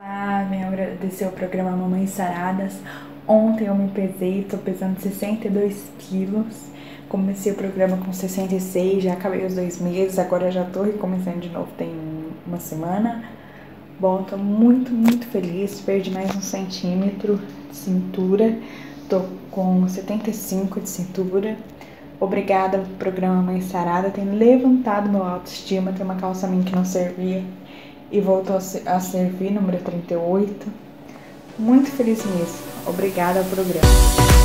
Olá, vim agradecer o programa Mamãe Saradas. Ontem eu me pesei, tô pesando 62 quilos. Comecei o programa com 66, já acabei os 2 meses, agora já tô recomeçando de novo, tem uma semana. Bom, tô muito feliz, perdi mais 1 centímetro de cintura, tô com 75 de cintura. Obrigada pelo programa Mamãe Sarada, tem levantado meu autoestima, tem uma calça minha que não servia e voltou a servir, número 38. Muito feliz mesmo. Obrigada ao programa.